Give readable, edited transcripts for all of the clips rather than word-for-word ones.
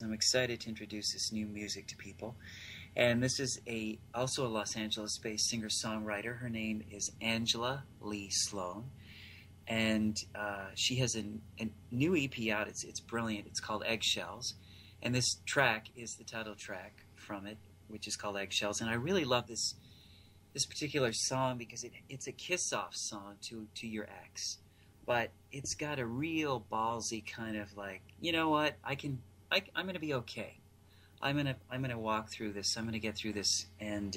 I'm excited to introduce this new music to people, and this is also a Los Angeles-based singer-songwriter. Her name is Angela Lee Sloan, and she has a new EP out. It's brilliant. It's called Eggshells, and this track is the title track from it, which is called Eggshells. And I really love this particular song because it's a kiss-off song to your ex, but it's got a real ballsy kind of like, you know what, I'm going to be okay. I'm going to walk through this. I'm going to get through this, and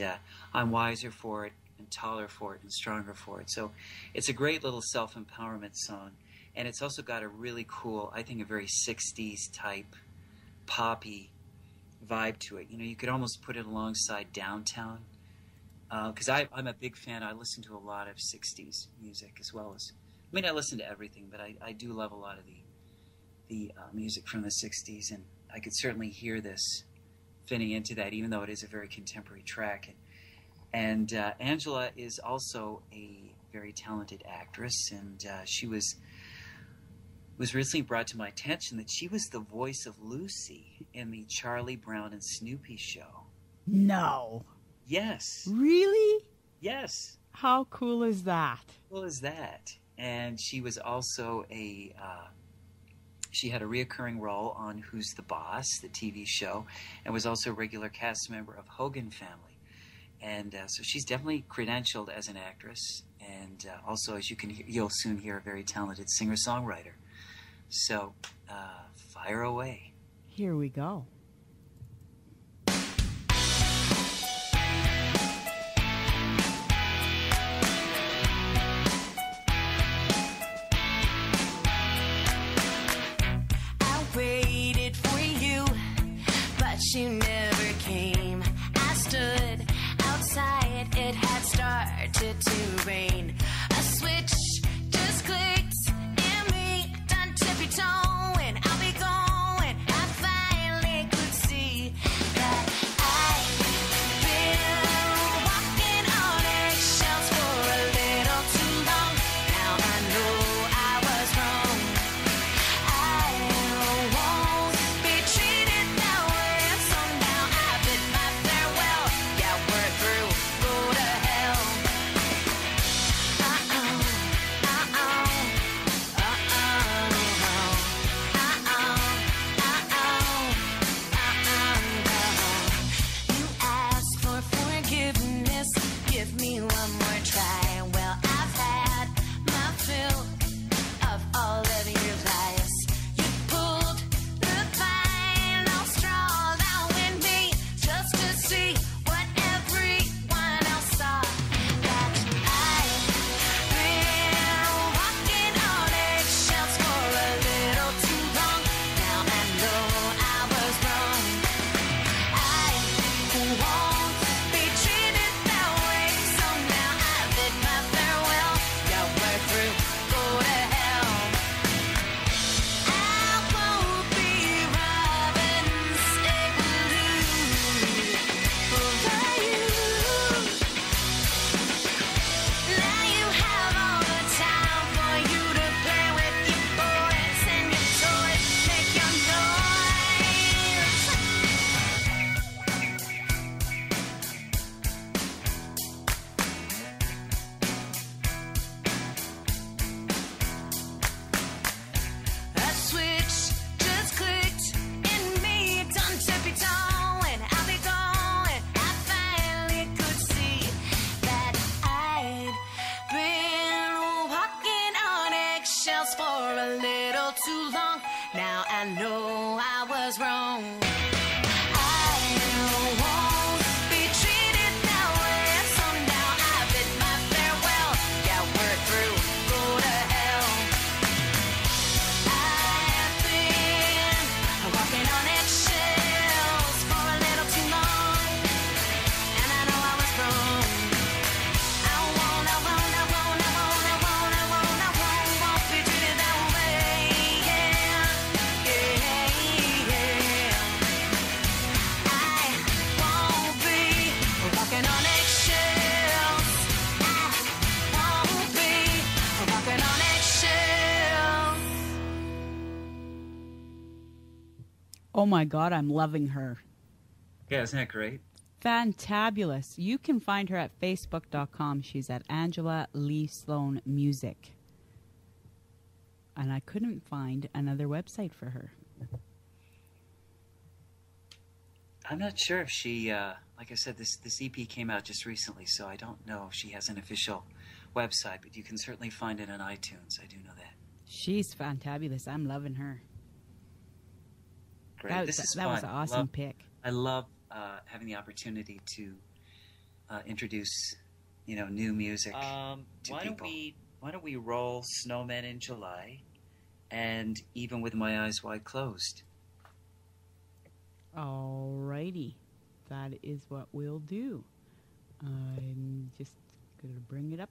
I'm wiser for it, and taller for it, and stronger for it. So, it's a great little self-empowerment song, and it's also got a really cool, I think, a very '60s type poppy vibe to it. You know, you could almost put it alongside Downtown, because I'm a big fan. I listen to a lot of '60s music as well as, I mean, I listen to everything, but I do love a lot of the music from the '60s, and I could certainly hear this fitting into that, even though it is a very contemporary track. And Angela is also a very talented actress, and she was recently brought to my attention that she was the voice of Lucy in the Charlie Brown and Snoopy show. No. Yes. Really? Yes. How cool is that? Cool is that? And she was also she had a reoccurring role on Who's the Boss, the TV show, and was also a regular cast member of Hogan Family. And so she's definitely credentialed as an actress, and also, as you'll soon hear, a very talented singer-songwriter. So fire away. Here we go. You never came. I stood outside. It had started to rain. A switch just clicked in me. Don't tiptoe and I'll be going. I finally could see that I've been walking on eggshells for a little too long. Now I know I was wrong. I won't be treated that way. Now I know I was wrong. Oh my God, I'm loving her. Yeah, isn't that great? Fantabulous. You can find her at Facebook.com. She's at Angela Lee Sloan Music. And I couldn't find another website for her. I'm not sure if she, like I said, this EP came out just recently, so I don't know if she has an official website, but you can certainly find it on iTunes. I do know that. She's fantabulous. I'm loving her. Great. That was an awesome pick. I love having the opportunity to introduce, you know, new music to people. Why don't we roll Snowman in July, and Even With My Eyes Wide Closed. All righty. That is what we'll do. I'm just going to bring it up.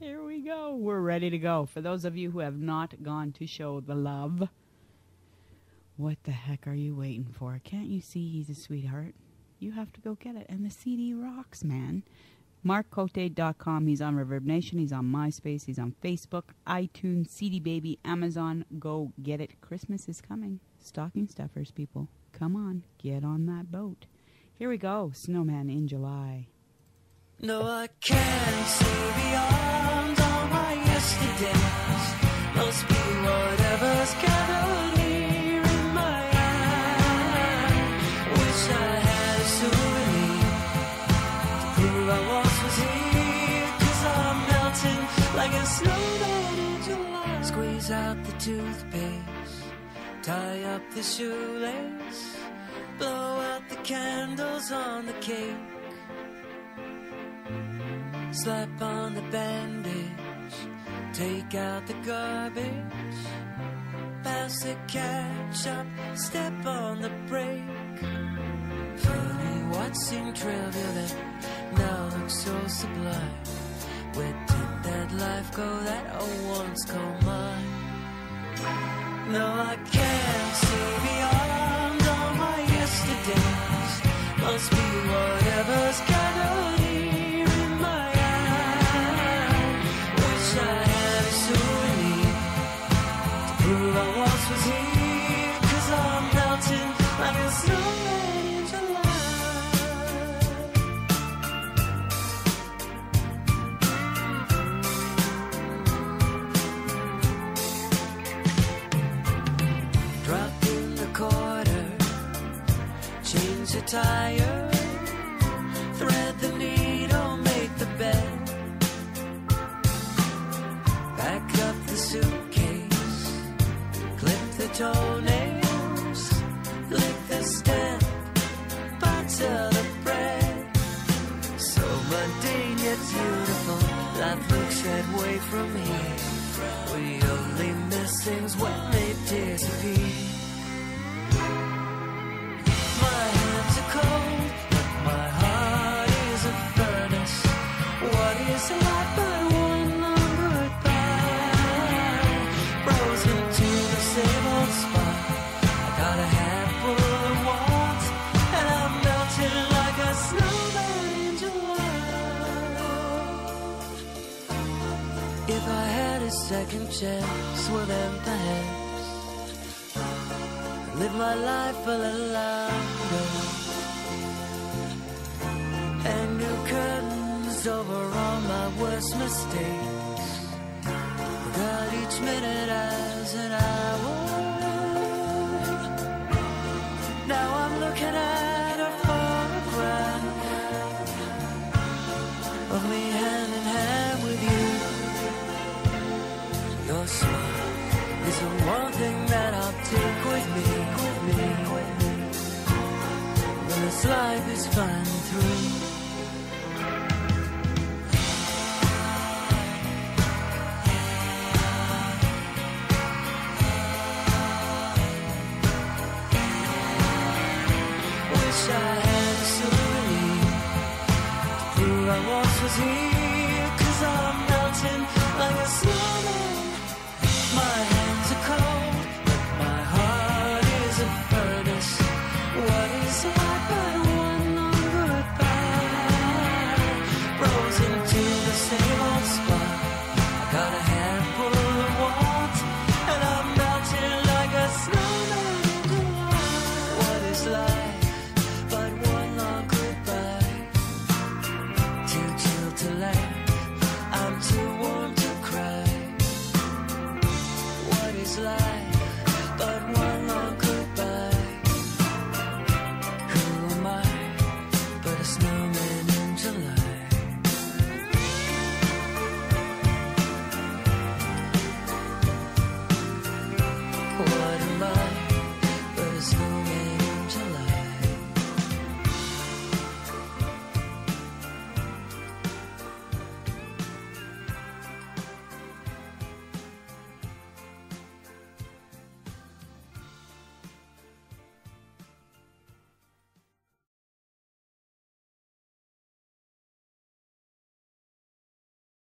There we go. We're ready to go. For those of you who have not gone to show the love, what the heck are you waiting for? Can't you see he's a sweetheart? You have to go get it. And the CD rocks, man. MarkCote.com. He's on Reverb Nation. He's on MySpace. He's on Facebook, iTunes, CD Baby, Amazon. Go get it. Christmas is coming. Stocking stuffers, people. Come on. Get on that boat. Here we go. Snowman in July. No, I can't see beyond all my yesterdays. Must be whatever's gathered here in my eye. Wish I had a souvenir to prove I was here. 'Cause I'm melting like a snowman in July. Squeeze out the toothpaste, tie up the shoelace, blow out the candles on the cake. Slap on the bandage, take out the garbage, pass the ketchup, step on the brake. Funny what seemed trivial now looks so sublime. Where did that life go that I once called mine? No, I can't see beyond all my yesterdays. Must be whatever's gathered here. Tire, thread the needle, make the bed, back up the suitcase, clip the toenails, lick the stamp, butter the bread. So mundane yet beautiful, life looks that way from here. We only miss things when they disappear. Second chance, well then perhaps I live my life a little louder. And new curtains over all my worst mistakes. Without each minute as an hour. Now I'm looking at a photograph of me hand in hand with you. Your smile is the one thing that I'll take with me, when this life is finally through. Wish I had a souvenir to prove I once was here.